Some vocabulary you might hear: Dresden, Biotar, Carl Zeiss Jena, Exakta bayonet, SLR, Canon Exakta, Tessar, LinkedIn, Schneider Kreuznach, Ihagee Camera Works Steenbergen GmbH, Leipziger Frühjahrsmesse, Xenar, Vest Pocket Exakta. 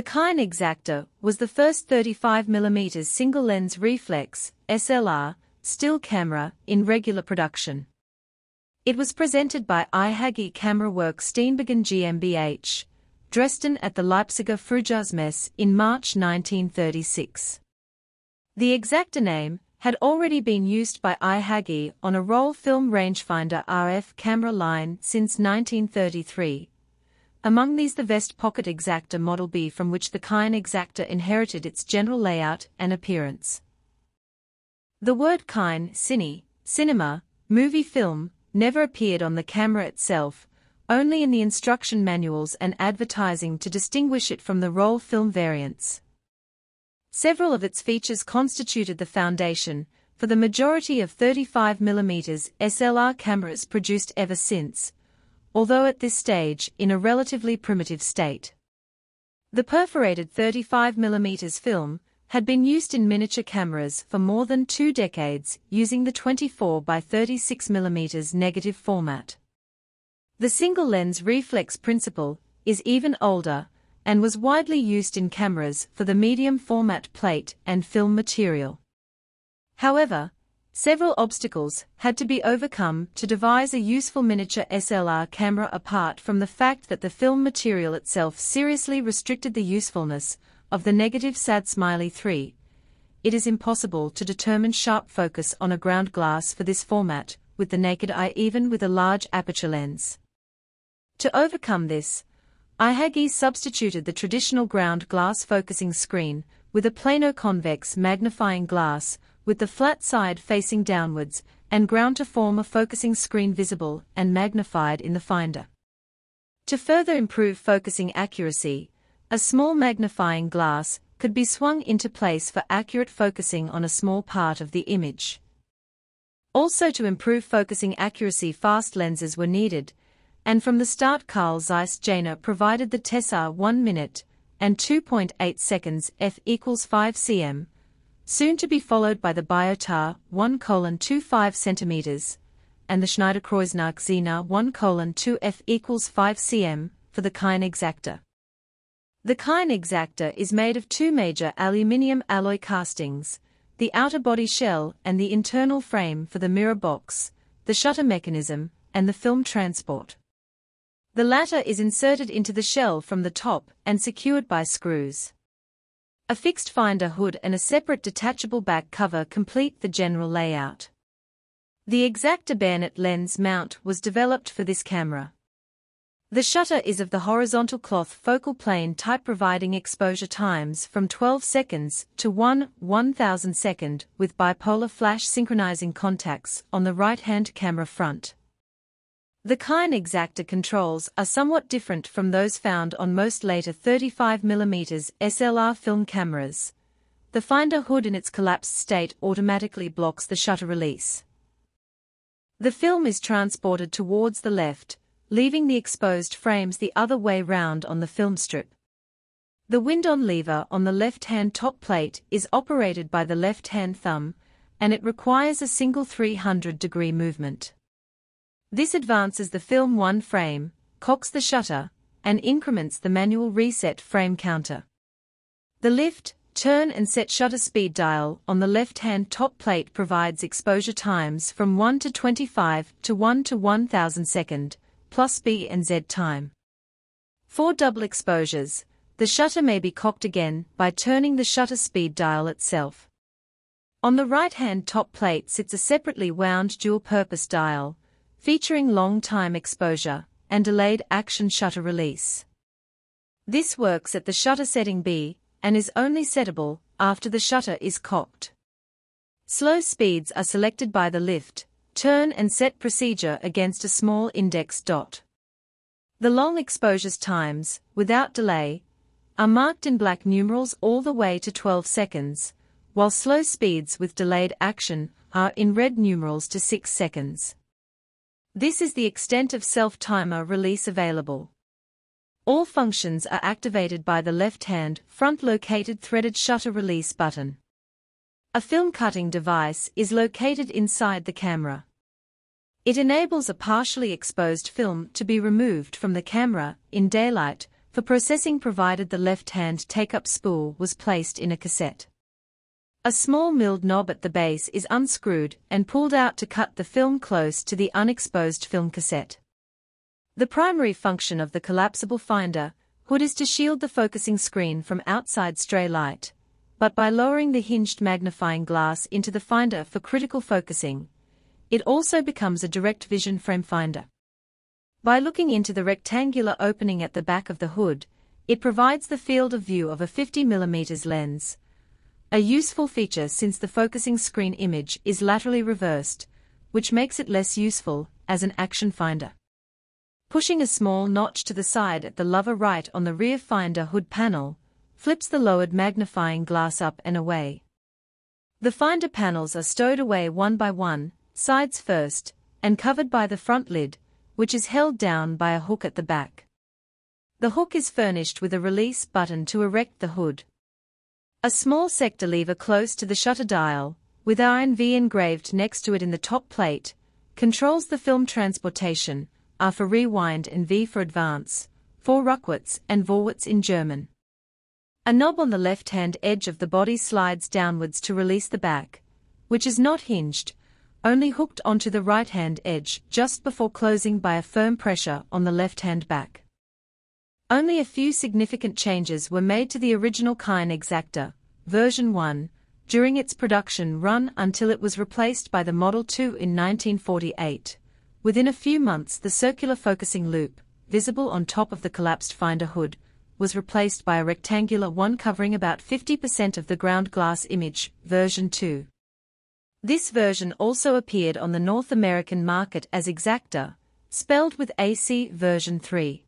The Canon Exakta was the first 35mm single-lens reflex (SLR) still camera in regular production. It was presented by Ihagee Camera Works Steenbergen GmbH, Dresden at the Leipziger Frühjahrsmesse in March 1936. The Exakta name had already been used by Ihagee on a roll film rangefinder RF camera line since 1933. Among these, the Vest Pocket Exakta Model B, from which the Canon Exakta inherited its general layout and appearance. The word Canon, cinema, movie film, never appeared on the camera itself, only in the instruction manuals and advertising to distinguish it from the roll film variants. Several of its features constituted the foundation for the majority of 35mm SLR cameras produced ever since, although at this stage in a relatively primitive state. The perforated 35mm film had been used in miniature cameras for more than 2 decades using the 24x36mm negative format. The single-lens reflex principle is even older and was widely used in cameras for the medium format plate and film material. However, several obstacles had to be overcome to devise a useful miniature SLR camera, apart from the fact that the film material itself seriously restricted the usefulness of the negative sad smiley 3. It is impossible to determine sharp focus on a ground glass for this format with the naked eye, even with a large aperture lens. To overcome this, Ihagee substituted the traditional ground glass focusing screen with a plano-convex magnifying glass, with the flat side facing downwards and ground, to form a focusing screen visible and magnified in the finder. To further improve focusing accuracy, a small magnifying glass could be swung into place for accurate focusing on a small part of the image. Also, to improve focusing accuracy, fast lenses were needed, and from the start Carl Zeiss Jena provided the Tessar 1 minute and 2.8 seconds f = 5 cm, soon to be followed by the Biotar 1:25 cm and the Schneider Kreuznach Xenar 1:2 f = 5 cm for the Canon Exakta. The Canon Exakta is made of 2 major aluminium alloy castings, the outer body shell and the internal frame for the mirror box, the shutter mechanism and the film transport. The latter is inserted into the shell from the top and secured by screws. A fixed finder hood and a separate detachable back cover complete the general layout. The Exakta bayonet lens mount was developed for this camera. The shutter is of the horizontal cloth focal plane type, providing exposure times from 12 seconds to 1/1000 second with bipolar flash synchronizing contacts on the right-hand camera front. The Canon Exakta controls are somewhat different from those found on most later 35mm SLR film cameras. The finder hood in its collapsed state automatically blocks the shutter release. The film is transported towards the left, leaving the exposed frames the other way round on the film strip. The wind-on lever on the left-hand top plate is operated by the left-hand thumb, and it requires a single 300-degree movement. This advances the film 1 frame, cocks the shutter, and increments the manual reset frame counter. The lift, turn and set shutter speed dial on the left-hand top plate provides exposure times from 1:25 to 1:1000 second, plus B and Z time. For double exposures, the shutter may be cocked again by turning the shutter speed dial itself. On the right-hand top plate sits a separately wound dual-purpose dial, featuring long time exposure and delayed action shutter release. This works at the shutter setting B and is only settable after the shutter is cocked. Slow speeds are selected by the lift, turn and set procedure against a small index dot. The long exposures times, without delay, are marked in black numerals all the way to 12 seconds, while slow speeds with delayed action are in red numerals to 6 seconds. This is the extent of self-timer release available. All functions are activated by the left-hand front-located threaded shutter release button. A film cutting device is located inside the camera. It enables a partially exposed film to be removed from the camera in daylight For processing provided, the left-hand take-up spool was placed in a cassette. A small milled knob at the base is unscrewed and pulled out to cut the film close to the unexposed film cassette. The primary function of the collapsible finder hood is to shield the focusing screen from outside stray light, but by lowering the hinged magnifying glass into the finder for critical focusing, it also becomes a direct vision frame finder. By looking into the rectangular opening at the back of the hood, it provides the field of view of a 50mm lens, a useful feature since the focusing screen image is laterally reversed, which makes it less useful as an action finder. Pushing a small notch to the side at the lower right on the rear finder hood panel flips the lowered magnifying glass up and away. The finder panels are stowed away one by one, sides first, and covered by the front lid, which is held down by a hook at the back. The hook is furnished with a release button to erect the hood. A small sector lever close to the shutter dial, with RNV engraved next to it in the top plate, controls the film transportation, R for rewind and V for advance, for rückwärts and vorwärts in German. A knob on the left-hand edge of the body slides downwards to release the back, which is not hinged, only hooked onto the right-hand edge just before closing by a firm pressure on the left-hand back. Only a few significant changes were made to the original Canon Exakta, version 1, during its production run until it was replaced by the Model 2 in 1948. Within a few months, the circular focusing loop, visible on top of the collapsed finder hood, was replaced by a rectangular one covering about 50% of the ground glass image, version 2. This version also appeared on the North American market as Exakta, spelled with AC version 3.